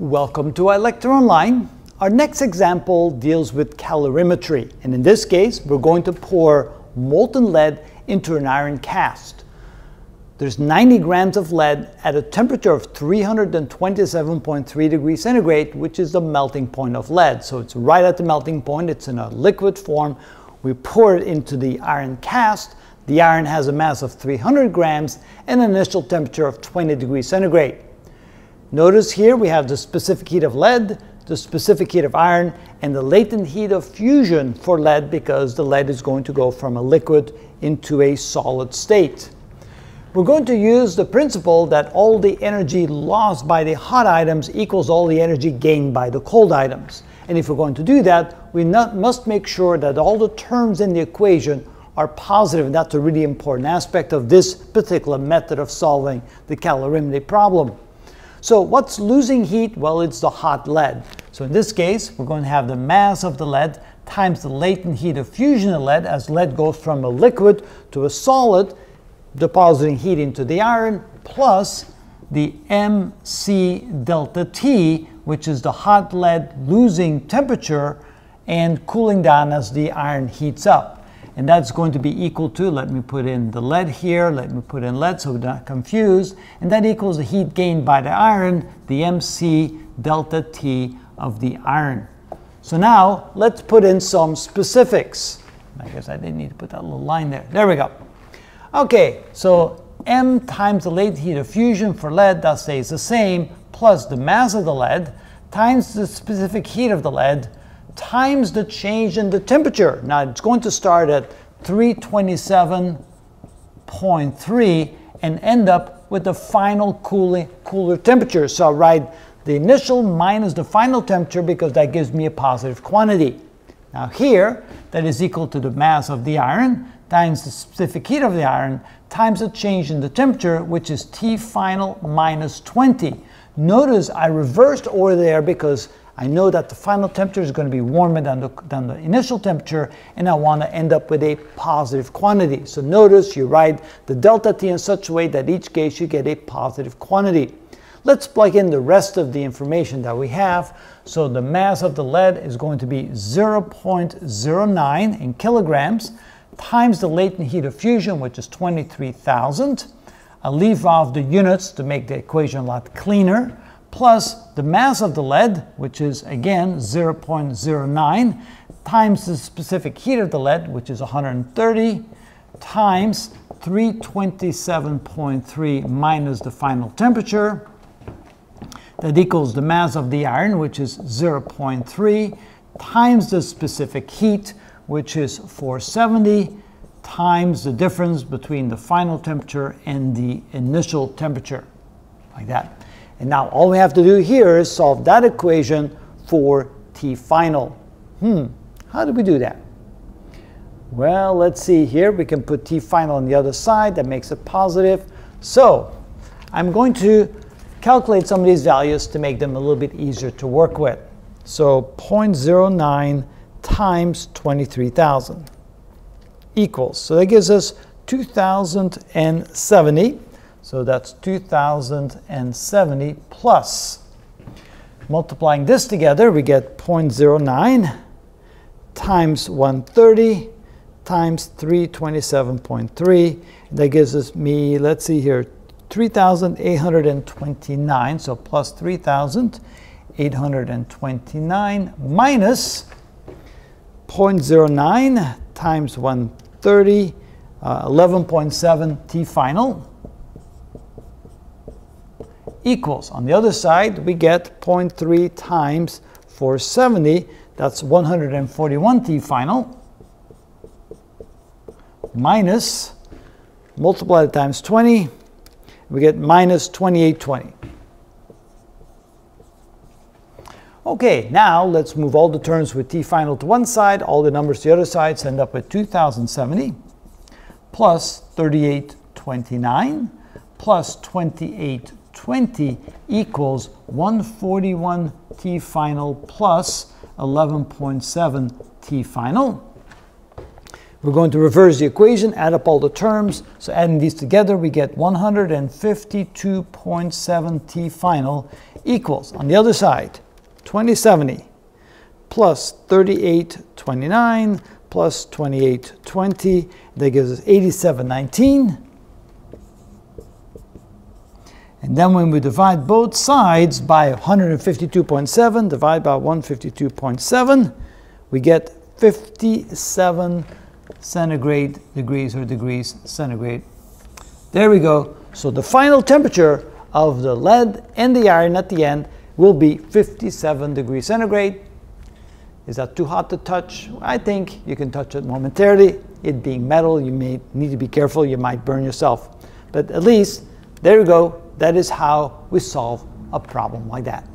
Welcome to ilecture online. Our next example deals with calorimetry, and in this case we're going to pour molten lead into an iron cast. There's 90 grams of lead at a temperature of 327.3 degrees centigrade, which is the melting point of lead. So it's right at the melting point, it's in a liquid form. We pour it into the iron cast. The iron has a mass of 300 grams and an initial temperature of 20 degrees centigrade. Notice here we have the specific heat of lead, the specific heat of iron, and the latent heat of fusion for lead, because the lead is going to go from a liquid into a solid state. We're going to use the principle that all the energy lost by the hot items equals all the energy gained by the cold items. And if we're going to do that, we must make sure that all the terms in the equation are positive, and that's a really important aspect of this particular method of solving the calorimetry problem. So what's losing heat? Well, it's the hot lead. So in this case, we're going to have the mass of the lead times the latent heat of fusion of lead, as lead goes from a liquid to a solid, depositing heat into the iron, plus the MC delta T, which is the hot lead losing temperature and cooling down as the iron heats up. And that's going to be equal to, let me put in the lead here, let me put in lead so we're not confused, and that equals the heat gained by the iron, the MC delta T of the iron. So now let's put in some specifics. I guess I didn't need to put that little line there. There we go. Okay, so M times the latent heat of fusion for lead, that stays the same, plus the mass of the lead times the specific heat of the lead times the change in the temperature. Now it's going to start at 327.3 and end up with the final cooler temperature. So I'll write the initial minus the final temperature, because that gives me a positive quantity. Now here, that is equal to the mass of the iron times the specific heat of the iron times the change in the temperature, which is T final minus 20. Notice I reversed order there because I know that the final temperature is going to be warmer than the initial temperature, and I want to end up with a positive quantity. So notice you write the delta T in such a way that each case you get a positive quantity. Let's plug in the rest of the information that we have. So the mass of the lead is going to be 0.09 in kilograms times the latent heat of fusion, which is 23,000. I'll leave off the units to make the equation a lot cleaner, plus the mass of the lead, which is again 0.09, times the specific heat of the lead, which is 130, times 327.3 minus the final temperature. That equals the mass of the iron, which is 0.3, times the specific heat, which is 470, times the difference between the final temperature and the initial temperature, like that. And now all we have to do here is solve that equation for T final. How do we do that? Well, let's see here. We can put T final on the other side. That makes it positive. So I'm going to calculate some of these values to make them a little bit easier to work with. So 0.09 times 23,000 equals, so that gives us 2,070. So that's 2,070 plus, multiplying this together, we get 0.09 times 130 times 327.3. That gives us me, let's see here, 3,829. So plus 3,829 minus 0.09 times 130, 11.7 T final, equals, on the other side we get 0.3 times 470, that's 141 T final, minus, multiply it times 20, we get minus 2820. Okay, now let's move all the terms with T final to one side, all the numbers to the other side, so end up with 2070 plus 3829 plus 2820 equals 141 T final plus 11.7 T final. We're going to reverse the equation, add up all the terms. So adding these together, we get 152.7 T final equals, on the other side, 2070 plus 3829 plus 2820. That gives us 8719. And then when we divide both sides by 152.7, divide by 152.7, we get 57 centigrade degrees, or degrees centigrade. There we go. So the final temperature of the lead and the iron at the end will be 57 degrees centigrade. Is that too hot to touch? I think you can touch it momentarily. It being metal, you may need to be careful. You might burn yourself. But at least, there you go. That is how we solve a problem like that.